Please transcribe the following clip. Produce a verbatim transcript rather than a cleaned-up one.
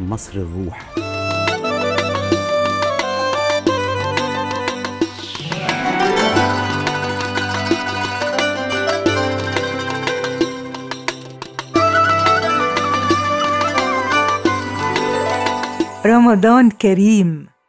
مصر الروح. رمضان كريم.